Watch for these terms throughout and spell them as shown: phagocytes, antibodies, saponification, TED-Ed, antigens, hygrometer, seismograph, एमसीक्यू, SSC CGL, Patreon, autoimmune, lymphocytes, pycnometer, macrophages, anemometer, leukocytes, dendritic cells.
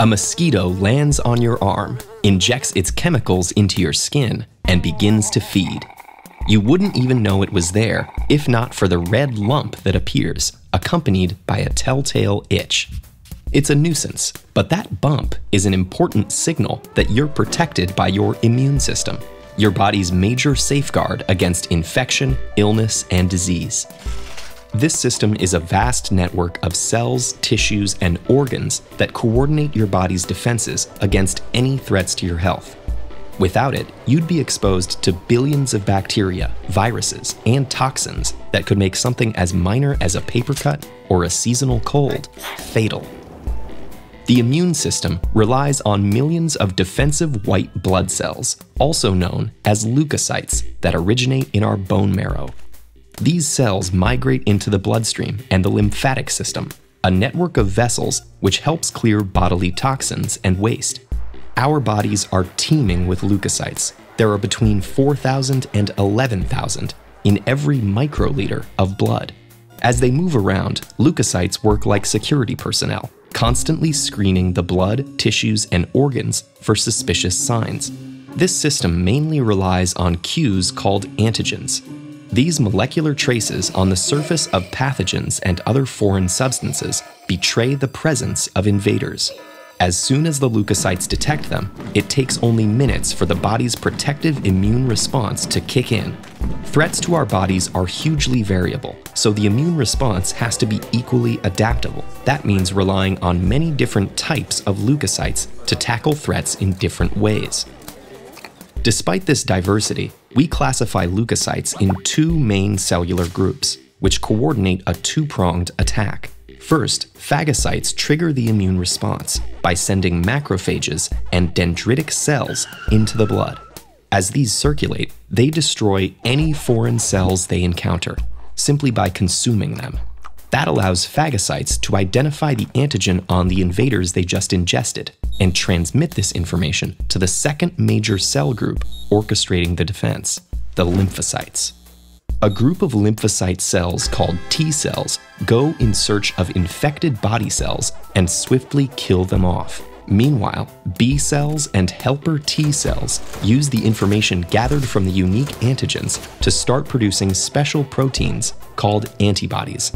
A mosquito lands on your arm, injects its chemicals into your skin, and begins to feed. You wouldn't even know it was there if not for the red lump that appears, accompanied by a telltale itch. It's a nuisance, but that bump is an important signal that you're protected by your immune system, your body's major safeguard against infection, illness, and disease. This system is a vast network of cells, tissues, and organs that coordinate your body's defenses against any threats to your health. Without it, you'd be exposed to billions of bacteria, viruses, and toxins that could make something as minor as a paper cut or a seasonal cold fatal. The immune system relies on millions of defensive white blood cells, also known as leukocytes, that originate in our bone marrow. These cells migrate into the bloodstream and the lymphatic system, a network of vessels which helps clear bodily toxins and waste. Our bodies are teeming with leukocytes. There are between 4,000 and 11,000 in every microliter of blood. As they move around, leukocytes work like security personnel, constantly screening the blood, tissues, and organs for suspicious signs. This system mainly relies on cues called antigens. These molecular traces on the surface of pathogens and other foreign substances betray the presence of invaders. As soon as the leukocytes detect them, it takes only minutes for the body's protective immune response to kick in. Threats to our bodies are hugely variable, so the immune response has to be equally adaptable. That means relying on many different types of leukocytes to tackle threats in different ways. Despite this diversity, we classify leukocytes in two main cellular groups, which coordinate a two-pronged attack. First, phagocytes trigger the immune response by sending macrophages and dendritic cells into the blood. As these circulate, they destroy any foreign cells they encounter, simply by consuming them. That allows phagocytes to identify the antigen on the invaders they just ingested and transmit this information to the second major cell group orchestrating the defense, the lymphocytes. A group of lymphocyte cells called T cells go in search of infected body cells and swiftly kill them off. Meanwhile, B cells and helper T cells use the information gathered from the unique antigens to start producing special proteins called antibodies.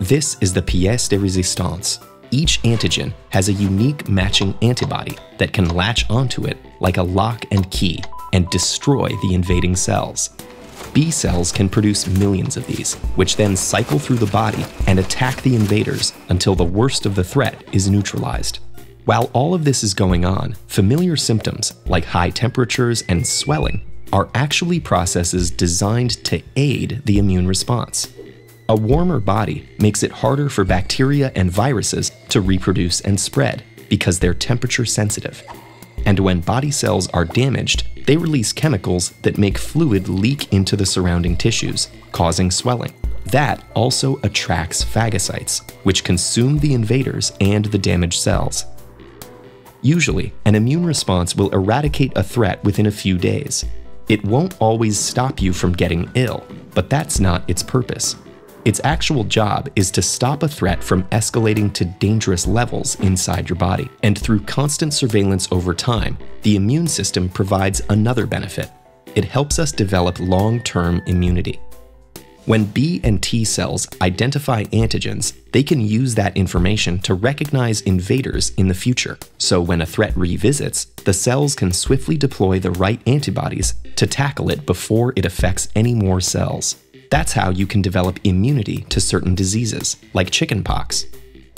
This is the pièce de résistance. Each antigen has a unique matching antibody that can latch onto it like a lock and key and destroy the invading cells. B cells can produce millions of these, which then cycle through the body and attack the invaders until the worst of the threat is neutralized. While all of this is going on, familiar symptoms like high temperatures and swelling are actually processes designed to aid the immune response. A warmer body makes it harder for bacteria and viruses to reproduce and spread because they're temperature sensitive. And when body cells are damaged, they release chemicals that make fluid leak into the surrounding tissues, causing swelling. That also attracts phagocytes, which consume the invaders and the damaged cells. Usually, an immune response will eradicate a threat within a few days. It won't always stop you from getting ill, but that's not its purpose. Its actual job is to stop a threat from escalating to dangerous levels inside your body. And through constant surveillance over time, the immune system provides another benefit. It helps us develop long-term immunity. When B and T cells identify antigens, they can use that information to recognize invaders in the future. So when a threat revisits, the cells can swiftly deploy the right antibodies to tackle it before it affects any more cells. That's how you can develop immunity to certain diseases, like chickenpox.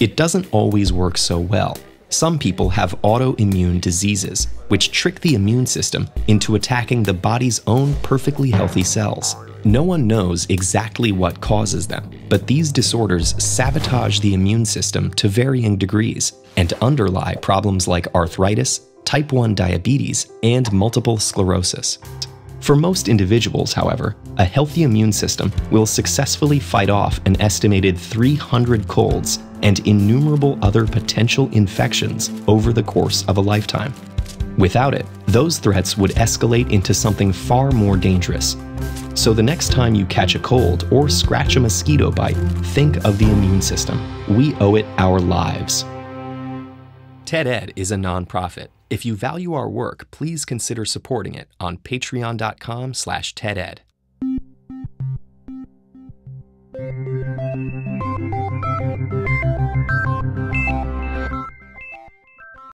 It doesn't always work so well. Some people have autoimmune diseases, which trick the immune system into attacking the body's own perfectly healthy cells. No one knows exactly what causes them, but these disorders sabotage the immune system to varying degrees and underlie problems like arthritis, type 1 diabetes, and multiple sclerosis. For most individuals, however, a healthy immune system will successfully fight off an estimated 300 colds and innumerable other potential infections over the course of a lifetime. Without it, those threats would escalate into something far more dangerous. So the next time you catch a cold or scratch a mosquito bite, think of the immune system. We owe it our lives. TED-Ed is a nonprofit. If you value our work, please consider supporting it on patreon.com/TED-Ed.